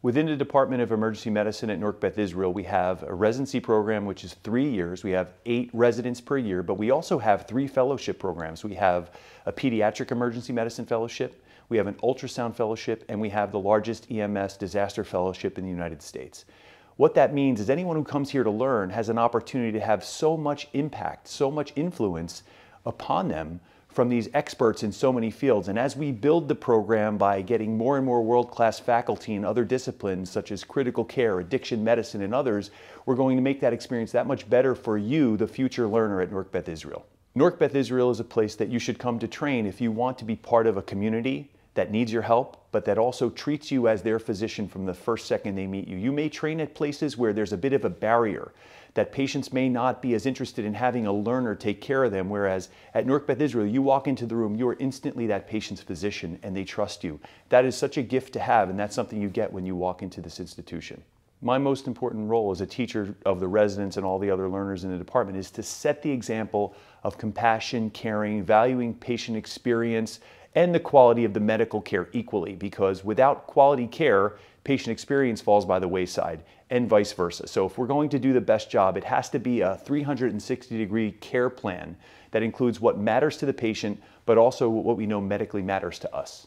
Within the Department of Emergency Medicine at Newark Beth Israel, we have a residency program, which is 3 years. We have 8 residents per year, but we also have 3 fellowship programs. We have a Pediatric Emergency Medicine Fellowship, we have an Ultrasound Fellowship, and we have the largest EMS Disaster Fellowship in the United States. What that means is anyone who comes here to learn has an opportunity to have so much impact, so much influence upon them from these experts in so many fields. And as we build the program by getting more and more world-class faculty in other disciplines such as critical care, addiction medicine, and others, we're going to make that experience that much better for you, the future learner at Newark Beth Israel. Newark Beth Israel is a place that you should come to train if you want to be part of a community that needs your help, but that also treats you as their physician from the first second they meet you. You may train at places where there's a bit of a barrier, that patients may not be as interested in having a learner take care of them, whereas at Newark Beth Israel, you walk into the room, you are instantly that patient's physician, and they trust you. That is such a gift to have, and that's something you get when you walk into this institution. My most important role as a teacher of the residents and all the other learners in the department is to set the example of compassion, caring, valuing patient experience, and the quality of the medical care equally, because without quality care, patient experience falls by the wayside and vice versa. So if we're going to do the best job, it has to be a 360-degree care plan that includes what matters to the patient, but also what we know medically matters to us.